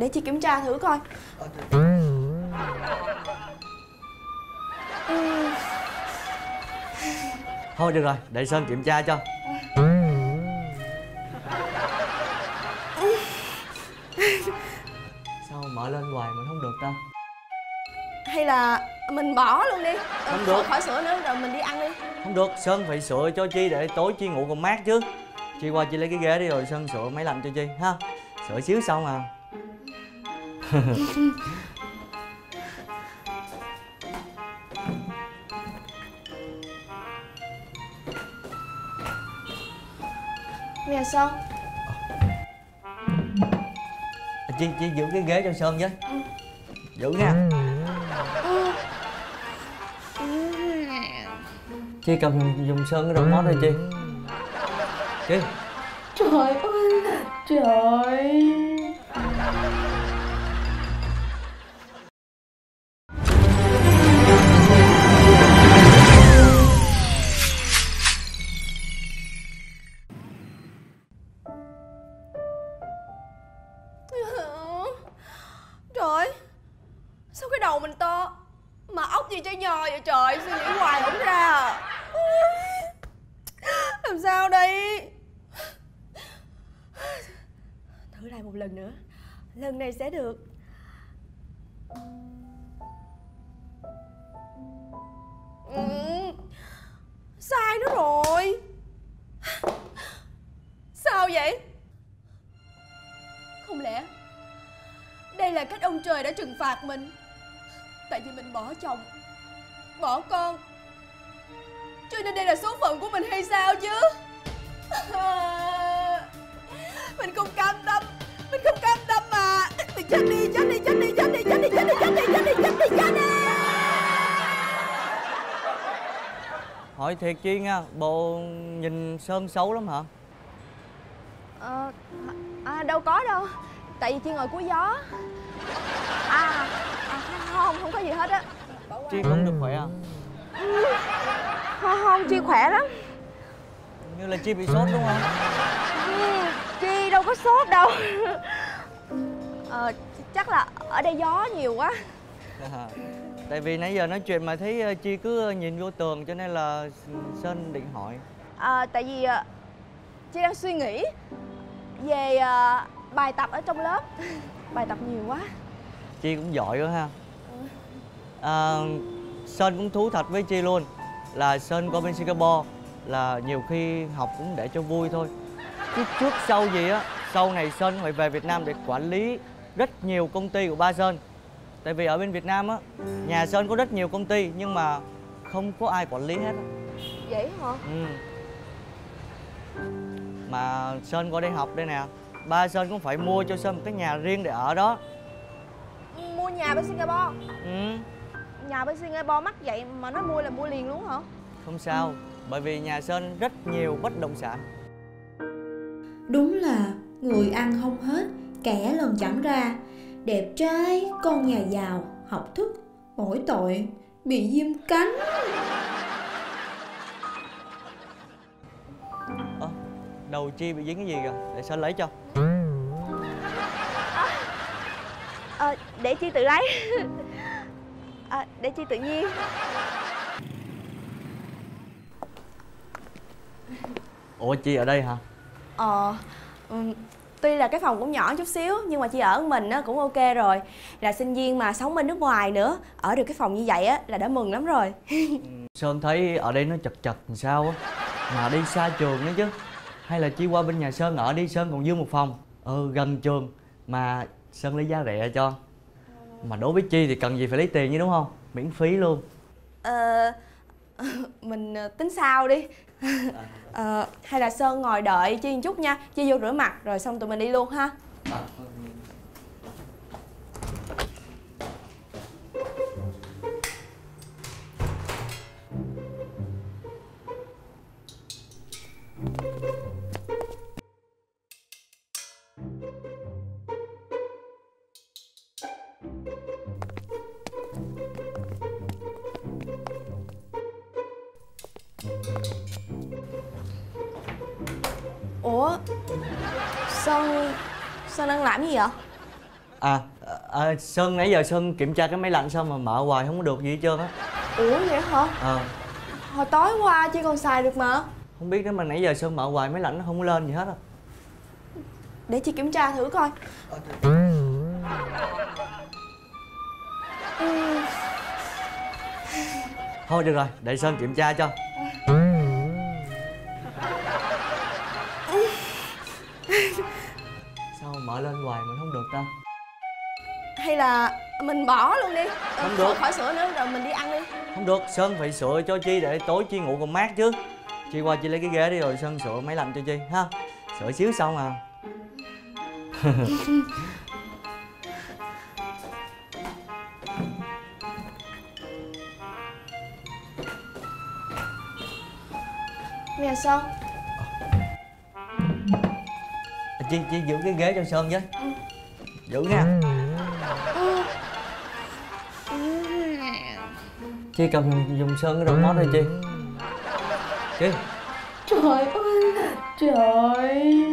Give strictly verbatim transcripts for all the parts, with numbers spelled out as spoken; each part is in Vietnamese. Để chị kiểm tra thử coi. Thôi được rồi, để Sơn kiểm tra cho. Sao mở lên hoài mà không được ta? Hay là mình bỏ luôn đi. Không được. Khỏi sữa nữa rồi mình đi ăn đi. Không được, Sơn phải sửa cho Chi để tối Chi ngủ còn mát chứ. Chi qua Chi lấy cái ghế đi rồi Sơn sửa máy lạnh cho Chi ha. Sửa xíu xong à. Nè Sơn. Chị, chị giữ cái ghế cho Sơn với. Ừ. Giữ nha. Ừ. Chị cầm dùng Sơn cái đầu mót này chị. Chị. Trời ơi. Trời. Lần này sẽ được. Ừ, sai nữa rồi. Sao vậy? Không lẽ đây là cách ông trời đã trừng phạt mình? Tại vì mình bỏ chồng, bỏ con, cho nên đây là số phận của mình hay sao chứ? Mình không cam tâm. Mình không cam tâm mà. Mình chết đi, chết đi, chết đi, chết đi, chết đi, chết đi, chết đi, chết đi, chết đi, chết đi. Hỏi thiệt Chi nha, bộ nhìn Sơn xấu lắm hả? Ờ, à, đâu có đâu. Tại vì Chi ngồi cuối gió. À, à không, không có gì hết á. Chi cũng được khỏe à? Ừ, không, không, Chi khỏe lắm. Như là Chi bị sốt đúng không? Chi đâu có sốt đâu. Ờ, chắc là ở đây gió nhiều quá. À, tại vì nãy giờ nói chuyện mà thấy Chi cứ nhìn vô tường cho nên là Sơn định hỏi. À, tại vì Chi đang suy nghĩ về à, bài tập ở trong lớp. Bài tập nhiều quá. Chi cũng giỏi quá ha. À, Sơn cũng thú thật với Chi luôn là Sơn qua bên Singapore là nhiều khi học cũng để cho vui thôi. Chứ trước sau gì á, sau này Sơn phải về Việt Nam để quản lý rất nhiều công ty của ba Sơn. Tại vì ở bên Việt Nam á, nhà Sơn có rất nhiều công ty nhưng mà không có ai quản lý hết á. Vậy hả? Ừ. Mà Sơn qua đây học đây nè, ba Sơn cũng phải mua cho Sơn một cái nhà riêng để ở đó. Mua nhà bên Singapore? Ừ. Nhà bên Singapore mắc vậy mà nó mua là mua liền luôn hả? Không sao, ừ. Bởi vì nhà Sơn rất nhiều bất động sản. Đúng là người ăn không hết, kẻ lần chẳng ra. Đẹp trai, con nhà giàu, học thức, mỗi tội bị viêm cánh. À, đầu Chi bị dính cái gì kìa, để Sơn lấy cho. À, à, để Chi tự lấy. À, để Chi tự nhiên. Ủa Chi ở đây hả? Ờ, tuy là cái phòng cũng nhỏ chút xíu nhưng mà Chi ở mình cũng ok rồi. Là sinh viên mà sống bên nước ngoài nữa, ở được cái phòng như vậy á là đã mừng lắm rồi. Sơn thấy ở đây nó chật chật làm sao á, mà đi xa trường nữa chứ. Hay là Chi qua bên nhà Sơn ở đi, Sơn còn dư một phòng. Ừ, gần trường mà Sơn lấy giá rẻ cho. Mà đối với Chi thì cần gì phải lấy tiền chứ đúng không? Miễn phí luôn. Ờ, mình tính sao đi. Ờ, hay là Sơn ngồi đợi Chi một chút nha. Chi vô rửa mặt rồi xong tụi mình đi luôn ha. À. Ủa? Sơn... Sơn đang làm gì vậy? à, à Sơn nãy giờ Sơn kiểm tra cái máy lạnh xong mà mở hoài không có được gì hết trơn á. Ủa vậy hả? Ờ à. Hồi tối qua chỉ còn xài được mà. Không biết nữa mà nãy giờ Sơn mở hoài máy lạnh nó không có lên gì hết á. Để chị kiểm tra thử coi. Ừ. Thôi được rồi, để Sơn kiểm tra cho. Sao mở lên hoài mà không được ta? Hay là mình bỏ luôn đi. Không được. Khỏi sửa nữa rồi mình đi ăn đi. Không được, Sơn phải sửa cho Chi để tối Chi ngủ còn mát chứ. Chi qua Chi lấy cái ghế đi rồi Sơn sửa máy lạnh cho Chi ha. Sửa xíu xong à. Nè Sơn. À, chị chị giữ cái ghế cho Sơn với. Ừ. Giữ nha. Ừ. Chị cầm dùng Sơn cái đầu mót đây chị. Chị. Trời ơi. Trời.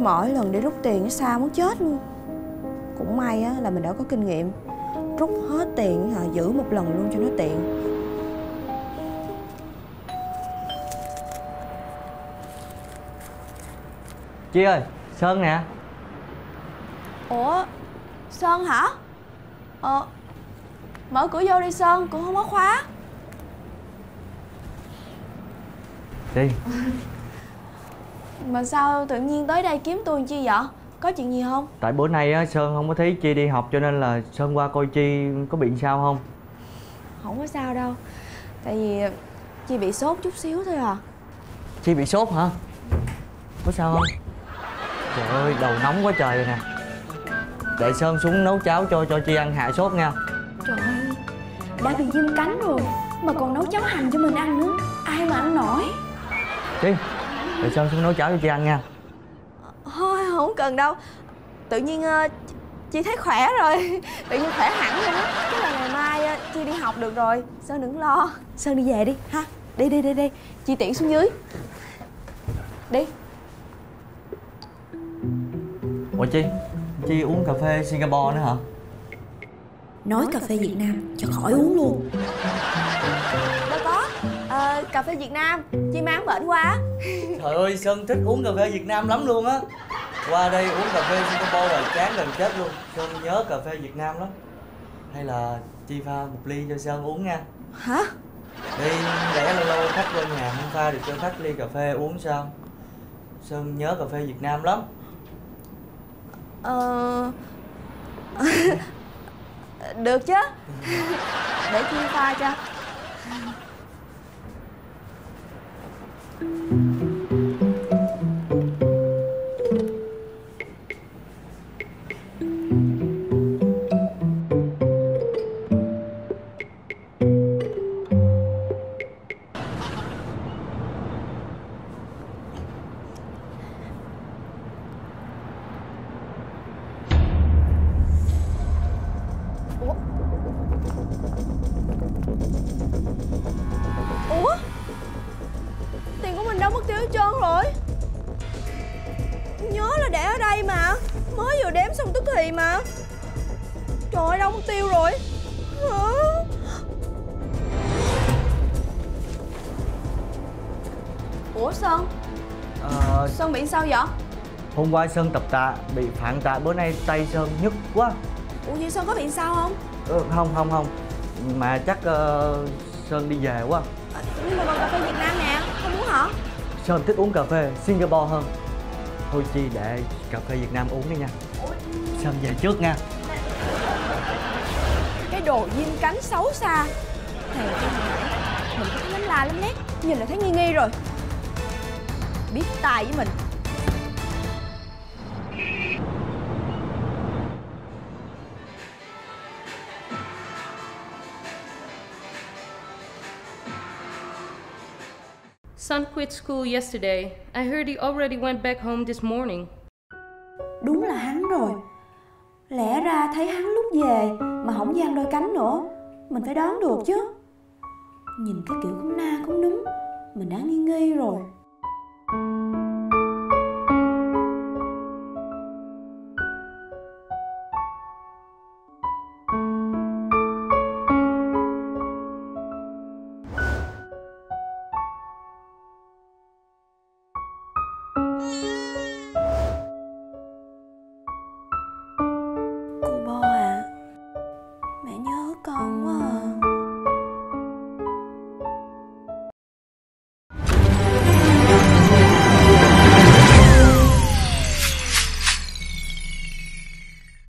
Mỗi lần để rút tiền nó xa muốn chết luôn. Cũng may á, là mình đã có kinh nghiệm. Rút hết tiền à, giữ một lần luôn cho nó tiện. Chi ơi, Sơn nè. Ủa, Sơn hả? Ờ, mở cửa vô đi Sơn, cũng không có khóa. Chi? Mà sao tự nhiên tới đây kiếm tôi chi vậy? Có chuyện gì không? Tại bữa nay á, Sơn không có thấy Chi đi học cho nên là Sơn qua coi Chi có bị sao không? Không có sao đâu. Tại vì Chi bị sốt chút xíu thôi à. Chi bị sốt hả? Có sao không? Trời ơi, đầu nóng quá trời rồi nè. Để Sơn xuống nấu cháo cho cho Chi ăn hạ sốt nha. Trời ơi, đã bị viêm cánh rồi mà còn nấu cháo hành cho mình ăn nữa. Ai mà ăn nổi. Chi, để Sơn xuống nấu cháo cho Chi ăn nha. Thôi không cần đâu. Tự nhiên uh, Chi thấy khỏe rồi. Tự nhiên khỏe hẳn rồi đó. Chắc là ngày mai uh, Chi đi học được rồi. Sơn đừng lo. Sơn đi về đi ha. Đi đi đi đi. Chi tiễn xuống dưới. Đi. Ủa Chi, Chi uống cà phê Singapore nữa hả? Nói cà phê Việt Nam cho khỏi uống luôn. Đâu có. Ờ, cà phê Việt Nam Chi mang bển qua. Trời ơi, Sơn thích uống cà phê Việt Nam lắm luôn á. Qua đây uống cà phê Singapore rồi chán gần chết luôn. Sơn nhớ cà phê Việt Nam lắm. Hay là Chi pha một ly cho Sơn uống nha. Hả? Đi, để lâu lâu khách qua nhà không pha được cho khách ly cà phê uống sao? Sơn nhớ cà phê Việt Nam lắm. Ờ... Được chứ. Để Chi pha cho. Sơn bị sao vậy? Hôm qua Sơn tập tạ, bị phản tạ, bữa nay tay Sơn nhức quá. Ủa vậy Sơn có bị sao không? Ừ, không, không, không. Mà chắc uh, Sơn đi về quá. À, nhưng mà còn cà phê Việt Nam nè, không muốn hả? Sơn thích uống cà phê Singapore hơn. Thôi Chi để cà phê Việt Nam uống đi nha. Sơn về trước nha. Cái đồ diêm cánh xấu xa. Thầy cái mình có thấy lắm la lắm nét, nhìn là thấy nghi nghi rồi. Biết tài với mình. Son quit school yesterday. I heard he already went back home this morning. Đúng là hắn rồi. Lẽ ra thấy hắn lúc về mà không dang đôi cánh nữa, mình phải đón được chứ. Nhìn cái kiểu cũng na cũng núng, mình đã nghi nghi rồi. Cô Bo à, mẹ nhớ con quá à.